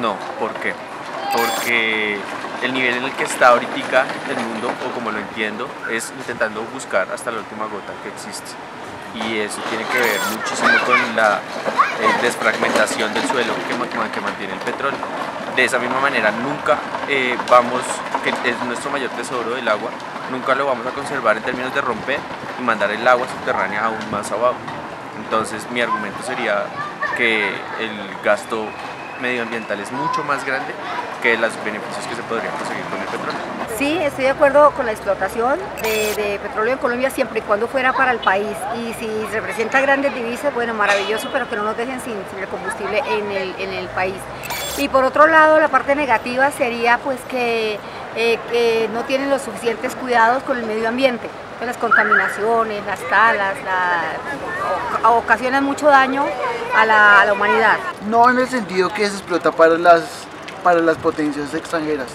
No, ¿por qué? Porque el nivel en el que está ahorita el mundo, o como lo entiendo, es intentando buscar hasta la última gota que existe. Y eso tiene que ver muchísimo con la desfragmentación del suelo que mantiene el petróleo. De esa misma manera, nunca vamos, que es nuestro mayor tesoro, el agua, nunca lo vamos a conservar en términos de romper y mandar el agua subterránea aún más abajo. Entonces, mi argumento sería que el gasto medioambiental es mucho más grande que los beneficios que se podrían conseguir con el petróleo. Sí, estoy de acuerdo con la explotación de petróleo en Colombia siempre y cuando fuera para el país, y si representa grandes divisas, bueno, maravilloso, pero que no nos dejen sin el combustible en el país. Y por otro lado, la parte negativa sería pues que no tienen los suficientes cuidados con el medio ambiente. Las contaminaciones, las talas, ocasionan mucho daño a la humanidad. No en el sentido que se explota para las potencias extranjeras.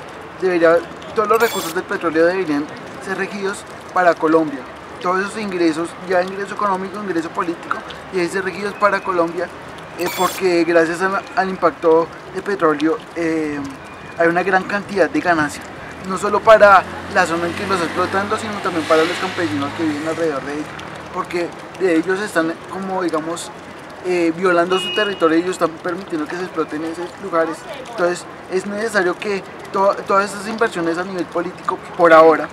Todos los recursos del petróleo deberían ser regidos para Colombia. Todos esos ingresos, ya ingreso económico, ingreso político, deben ser regidos para Colombia porque gracias al impacto de petróleo hay una gran cantidad de ganancias. No solo para la zona en que los explotan, sino también para los campesinos que viven alrededor de ellos, porque de ellos están, como digamos, violando su territorio, ellos están permitiendo que se exploten esos lugares. Entonces es necesario que todas estas inversiones a nivel político, por ahora,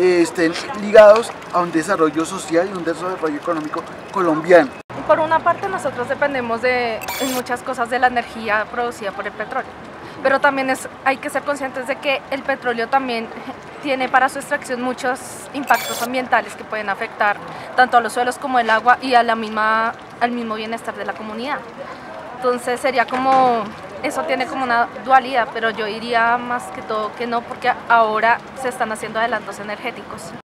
estén ligados a un desarrollo social y un desarrollo económico colombiano. Por una parte, nosotros dependemos en muchas cosas de la energía producida por el petróleo. Pero también hay que ser conscientes de que el petróleo también tiene para su extracción muchos impactos ambientales que pueden afectar tanto a los suelos como el agua y al mismo bienestar de la comunidad. Entonces sería como, eso tiene como una dualidad, pero yo diría más que todo que no, porque ahora se están haciendo adelantos energéticos.